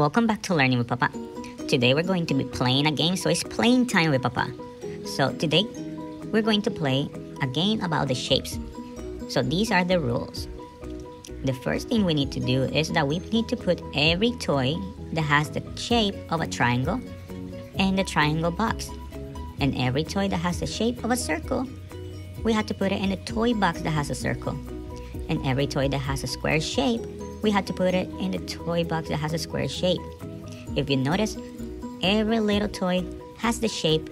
Welcome back to Learning with Papa. Today we're going to be playing a game, so it's playing time with Papa. So today we're going to play a game about the shapes. So these are the rules. The first thing we need to do is that we need to put every toy that has the shape of a triangle in the triangle box. And every toy that has the shape of a circle, we have to put it in the toy box that has a circle. And every toy that has a square shape, we had to put it in the toy box that has a square shape. If you notice, every little toy has the shape,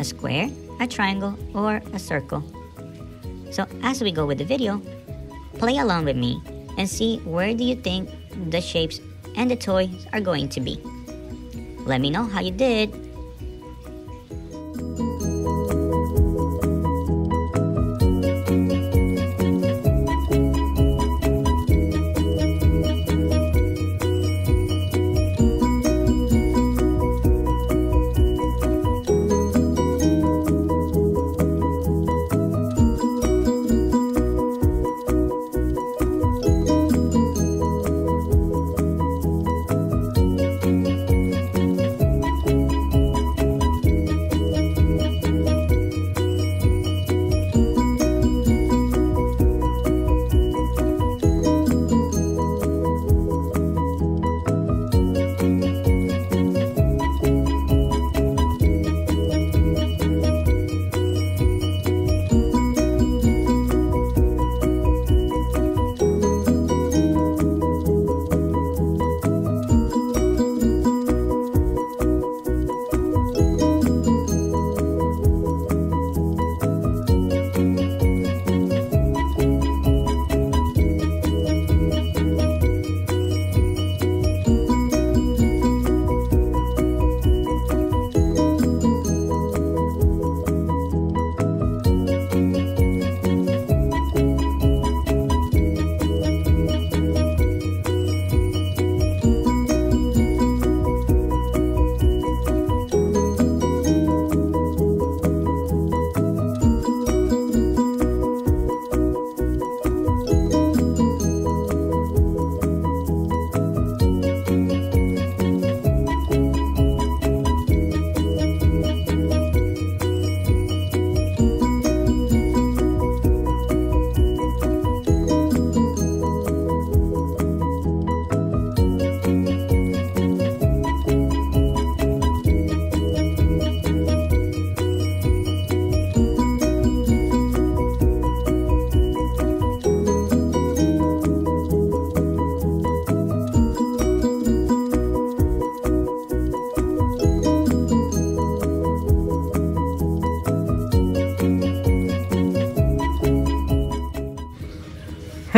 a square, a triangle, or a circle. So as we go with the video, play along with me and see where do you think the shapes and the toys are going to be. Let me know how you did.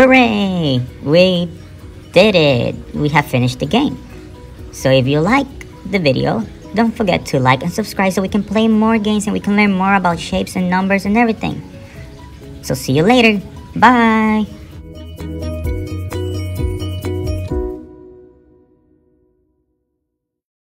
Hooray! We did it! We have finished the game. So if you like the video, don't forget to like and subscribe so we can play more games and we can learn more about shapes and numbers and everything. So see you later. Bye!